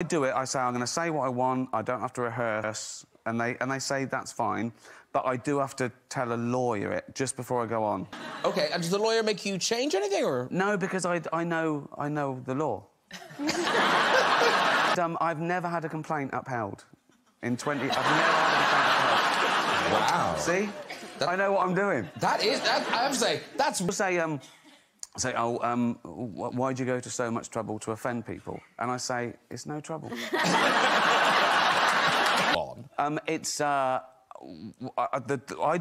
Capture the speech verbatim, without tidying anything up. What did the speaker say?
I do it, I say, I'm going to say what I want, I don't have to rehearse, and they, and they say that's fine, but I do have to tell a lawyer it just before I go on. OK, and does the lawyer make you change anything, or...? No, because I, I, know, I know the law. um, I've never had a complaint upheld. In twenty... I've never had a complaint upheld. Wow. See? That... I know what I'm doing. That is... That, I have to say, that's... Say, um... say, oh, um, why do you go to so much trouble to offend people? And I say, it's no trouble. um, it's, uh... I, the, I